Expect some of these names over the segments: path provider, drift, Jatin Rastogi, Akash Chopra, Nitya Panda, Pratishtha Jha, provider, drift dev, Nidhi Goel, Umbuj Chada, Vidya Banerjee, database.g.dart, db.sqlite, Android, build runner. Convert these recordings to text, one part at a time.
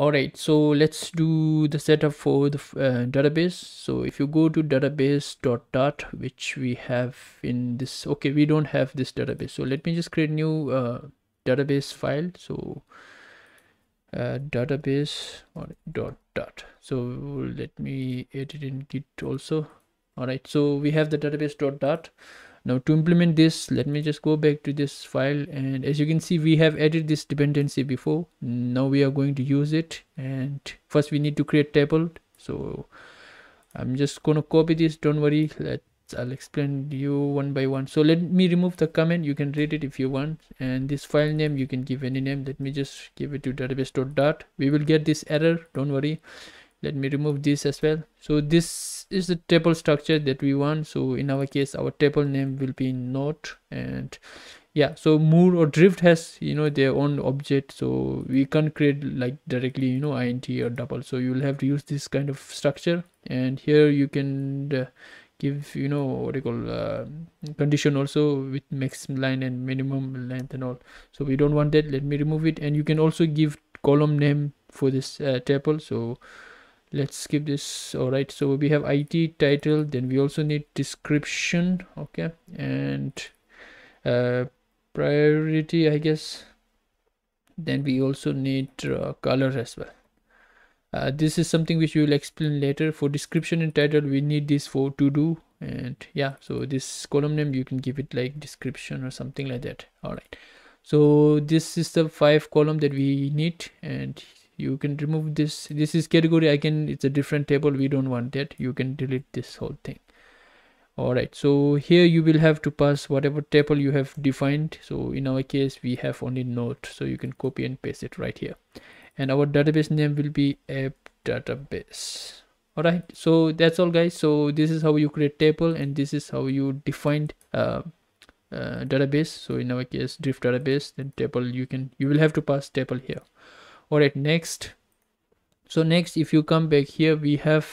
Alright, so let's do the setup for the database. So if you go to database.dart, which we have in this, okay, we don't have this database. So let me just create a new database file. So database.dart. So let me edit in Git also. Alright, so we have the database.dart. Now to implement this, let me just go back to this file, and as you can see, we have added this dependency before. Now we are going to use it, and first we need to create table. So I'm just gonna copy this, don't worry, I'll explain you one by one. So let me remove the comment, you can read it if you want, and this file name you can give any name. Let me just give it to database.dart. We will get this error, don't worry. Let me remove this as well. So this is the table structure that we want. So in our case, our table name will be node, and yeah, so Moor or Drift has, you know, their own object, so we can't create like directly, you know, int or double. So you'll have to use this kind of structure, and here you can give, you know, what you call condition also, with maximum line and minimum length and all. So we don't want that, let me remove it. And you can also give column name for this table. So let's skip this. All right, so we have IT, title, then we also need description, okay, and priority, I guess. Then we also need color as well. This is something which we will explain later. For description and title, we need this for to do, and yeah, so this column name you can give it like description or something like that. All right, so this is the 5 column that we need, and you can remove this. This is category, again it's a different table, we don't want that. You can delete this whole thing. All right, so here you will have to pass whatever table you have defined. So in our case, we have only node, so you can copy and paste it right here. And our database name will be app database. All right, so that's all, guys. So this is how you create table, and this is how you defined database. So in our case, Drift database, then table, you will have to pass table here. All right, next. So next, if you come back here, we have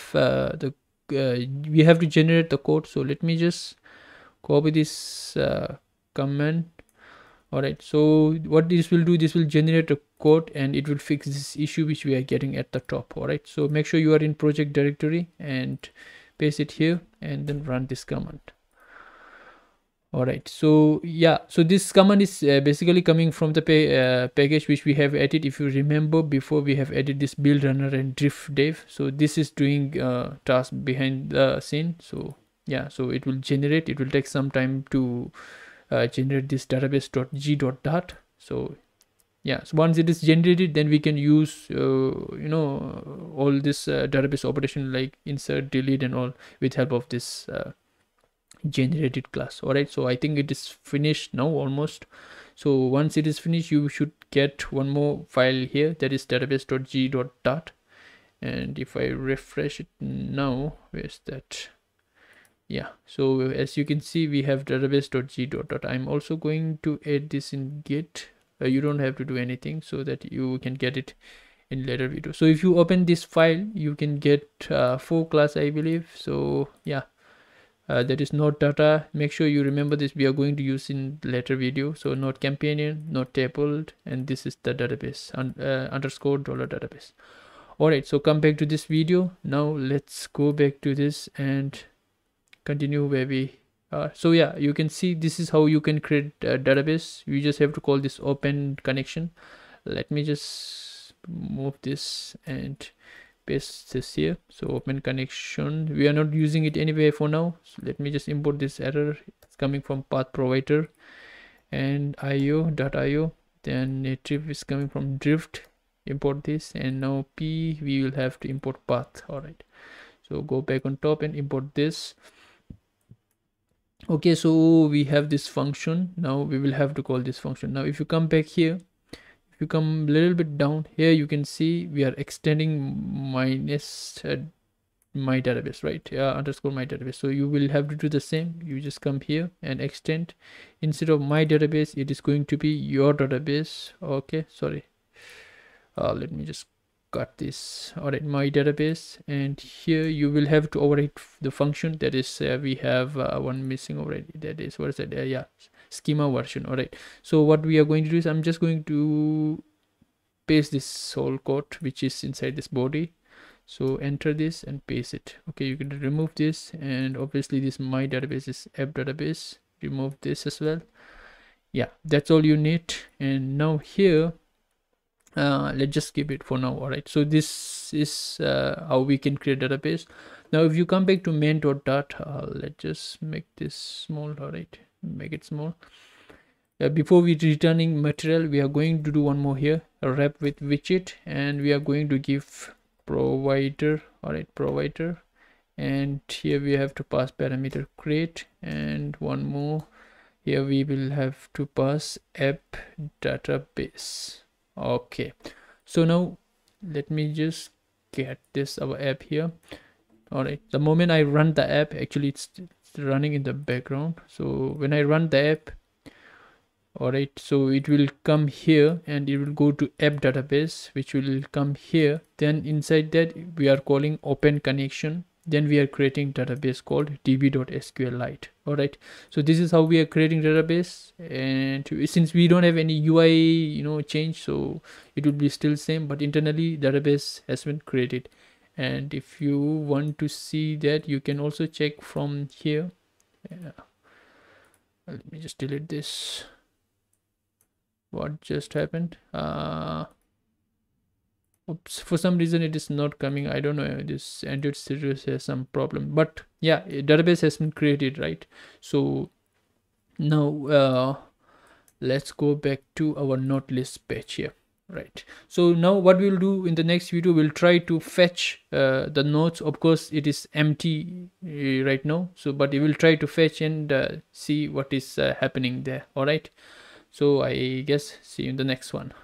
we have to generate the code. So let me just copy this command. All right, so what this will do, this will generate a code, and it will fix this issue which we are getting at the top. All right, so make sure you are in project directory and paste it here, and then run this command. Alright, so yeah, so this command is basically coming from the package which we have added. If you remember, before we have added this build runner and drift dev. So this is doing task behind the scene. So yeah, so it will generate, it will take some time to generate this database.g.dart. So yeah, so once it is generated, then we can use you know, all this database operation like insert, delete and all with help of this generated class. All right, so I think it is finished now almost. So once it is finished, you should get one more file here, that is database.g.dart. and if I refresh it now, where's that? Yeah, so as you can see, we have database.g.dart. I'm also going to add this in Git. You don't have to do anything, so that you can get it in later video. So if you open this file, you can get 4 class, I believe. So yeah, that is node data. Make sure you remember this, we are going to use in later video. So node companion, node table, and this is the database underscore dollar database. All right, so come back to this video. Now let's go back to this and continue where we are. So yeah, you can see this is how you can create a database. You just have to call this open connection. Let me just move this and paste this here. So open connection, we are not using it anyway for now. So let me just import this error. It's coming from path provider and io.io. Then native is coming from Drift. Import this, and now p we will have to import path. All right, so go back on top and import this. Okay, so we have this function. Now we will have to call this function. Now if you come back here, if you come a little bit down here, you can see we are extending minus my database, right? Underscore my database. So you will have to do the same. You just come here and extend. Instead of my database, it is going to be your database. Okay, sorry, let me just cut this. All right, my database. And here you will have to override the function, that is we have one missing already, that is, what is that? Yeah, schema version. All right, so what we are going to do is I'm just going to paste this whole code which is inside this body. So enter this and paste it. Okay, you can remove this, and obviously this my database is app database, remove this as well. Yeah, that's all you need. And now here let's just skip it for now. All right, so this is how we can create database. Now if you come back to main.dart, let's just make this small. All right, make it small. Before we returning material, we are going to do one more here, a wrap with widget, and we are going to give provider. All right, provider, and here we have to pass parameter create, and one more here we will have to pass app database. Okay, so now let me just get this our app here. All right, the moment I run the app, actually it's running in the background, so when I run the app, all right, so it will come here and it will go to app database, which will come here. Then inside that we are calling open connection, then we are creating database called db.sqlite. all right, so this is how we are creating database, and since we don't have any UI change, so it will be still same, but internally database has been created. And if you want to see that, you can also check from here. Yeah, let me just delete this. What just happened? Oops, for some reason it is not coming. I don't know, this Android series has some problem, but yeah, a database has been created, right? So now let's go back to our note list page here. Right, so now what we'll do in the next video, we'll try to fetch the nodes. Of course it is empty right now, so but we will try to fetch and see what is happening there. All right, so I guess see you in the next one.